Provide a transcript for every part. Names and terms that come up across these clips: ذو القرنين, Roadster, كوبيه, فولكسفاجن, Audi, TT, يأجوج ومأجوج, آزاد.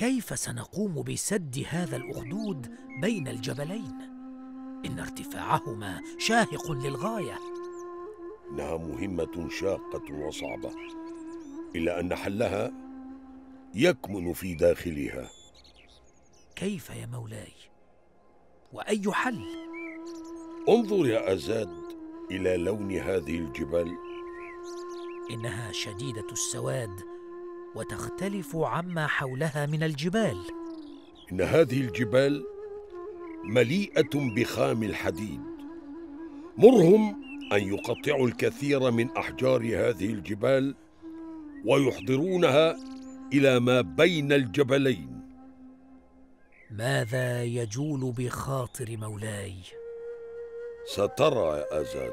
كيف سنقوم بسد هذا الأخدود بين الجبلين؟ إن ارتفاعهما شاهق للغاية. إنها مهمة شاقة وصعبة، إلا أن حلها يكمن في داخلها. كيف يا مولاي؟ وأي حل؟ انظر يا آزاد إلى لون هذه الجبال، إنها شديدة السواد وتختلف عما حولها من الجبال. إن هذه الجبال مليئة بخام الحديد، مرهم أن يقطعوا الكثير من أحجار هذه الجبال ويحضرونها إلى ما بين الجبلين. ماذا يجول بخاطر مولاي؟ سترى يا آزاد.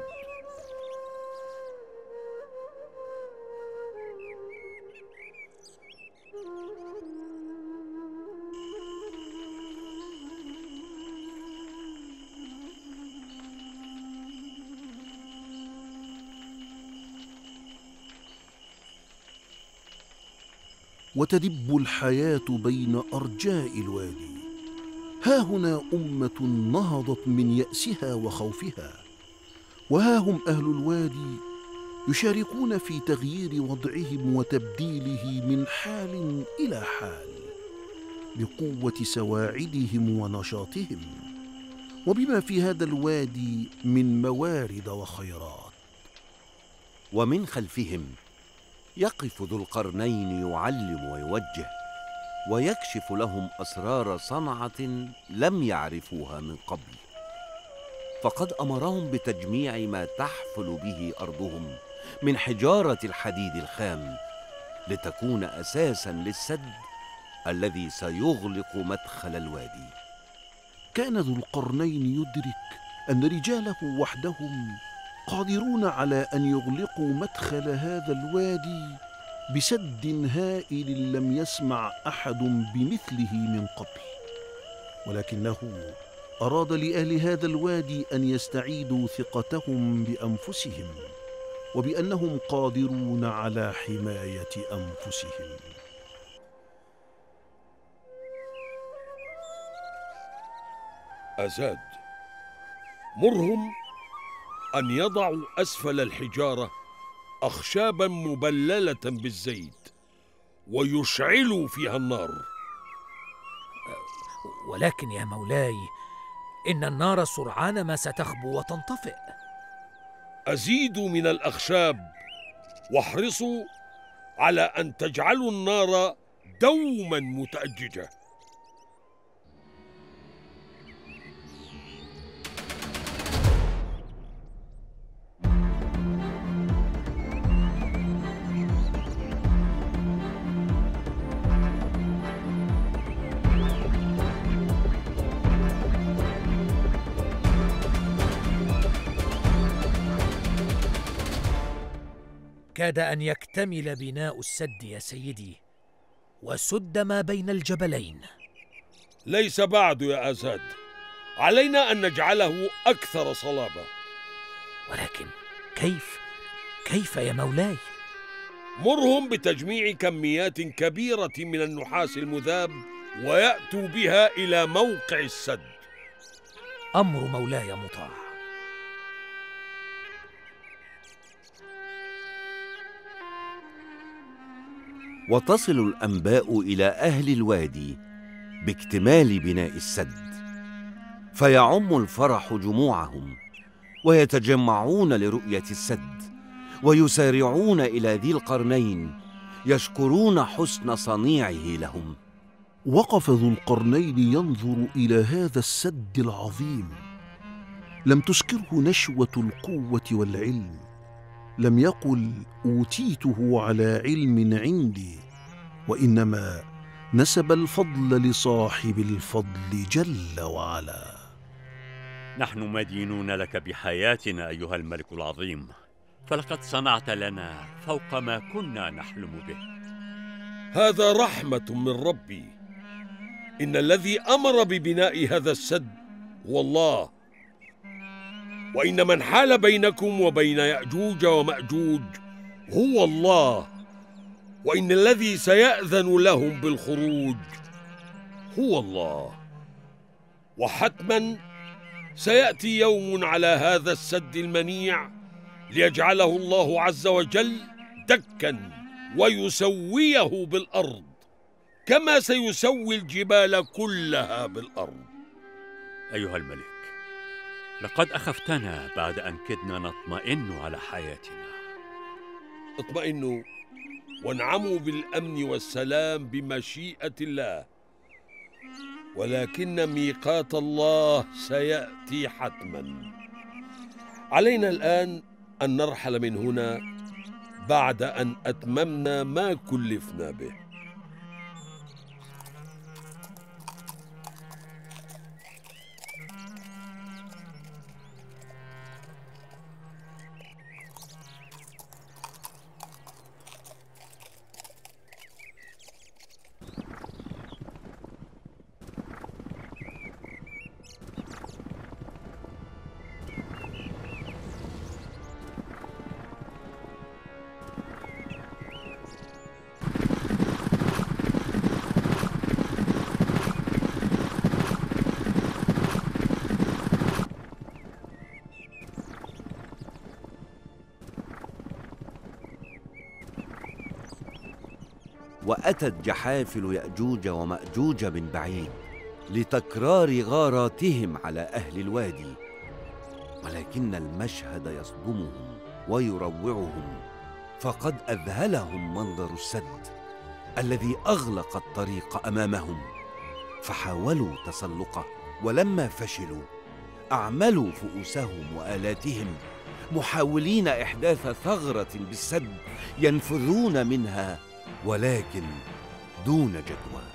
وتدب الحياة بين أرجاء الوادي. ها هنا أمة نهضت من يأسها وخوفها، وها هم أهل الوادي يشاركون في تغيير وضعهم وتبديله من حال إلى حال بقوة سواعدهم ونشاطهم، وبما في هذا الوادي من موارد وخيرات. ومن خلفهم يقف ذو القرنين يعلم ويوجه ويكشف لهم أسرار صنعة لم يعرفوها من قبل، فقد أمرهم بتجميع ما تحفل به أرضهم من حجارة الحديد الخام لتكون أساساً للسد الذي سيغلق مدخل الوادي. كان ذو القرنين يدرك أن رجاله وحدهم قادرون على أن يغلقوا مدخل هذا الوادي بسد هائل لم يسمع أحد بمثله من قبل، ولكنه أراد لأهل هذا الوادي أن يستعيدوا ثقتهم بأنفسهم وبأنهم قادرون على حماية أنفسهم. آزاد، مرهم أن يضعوا أسفل الحجارة أخشاباً مبللة بالزيت ويشعلوا فيها النار. ولكن يا مولاي، إن النار سرعان ما ستخبو وتنطفئ. أزيدوا من الأخشاب واحرصوا على أن تجعلوا النار دوماً متأججة. كاد أن يكتمل بناء السد يا سيدي، وسد ما بين الجبلين. ليس بعد يا آزاد، علينا أن نجعله أكثر صلابة. ولكن كيف يا مولاي؟ مرهم بتجميع كميات كبيرة من النحاس المذاب ويأتوا بها إلى موقع السد. أمر مولاي مطاع. وتصل الأنباء إلى أهل الوادي باكتمال بناء السد، فيعم الفرح جموعهم ويتجمعون لرؤية السد ويسارعون إلى ذي القرنين يشكرون حسن صنيعه لهم. وقف ذو القرنين ينظر إلى هذا السد العظيم، لم تسكره نشوة القوة والعلم، لم يقل أوتيته على علم عندي، وإنما نسب الفضل لصاحب الفضل جل وعلا. نحن مدينون لك بحياتنا أيها الملك العظيم، فلقد صنعت لنا فوق ما كنا نحلم به. هذا رحمة من ربي. إن الذي أمر ببناء هذا السد هو الله، وإن من حال بينكم وبين يأجوج ومأجوج هو الله، وإن الذي سيأذن لهم بالخروج هو الله، وحتما سيأتي يوم على هذا السد المنيع ليجعله الله عز وجل دكا ويسويه بالأرض كما سيسوي الجبال كلها بالأرض. أيها الملك، لقد أخفتنا بعد أن كدنا نطمئن على حياتنا. اطمئنوا وانعموا بالأمن والسلام بمشيئة الله، ولكن ميقات الله سيأتي حتما. علينا الآن أن نرحل من هنا بعد أن أتممنا ما كلفنا به. وأتت جحافل يأجوج ومأجوج من بعيد لتكرار غاراتهم على أهل الوادي، ولكن المشهد يصدمهم ويروعهم، فقد أذهلهم منظر السد الذي أغلق الطريق أمامهم، فحاولوا تسلقه، ولما فشلوا أعملوا فؤوسهم وآلاتهم محاولين إحداث ثغرة بالسد ينفذون منها، ولكن دون جدوى.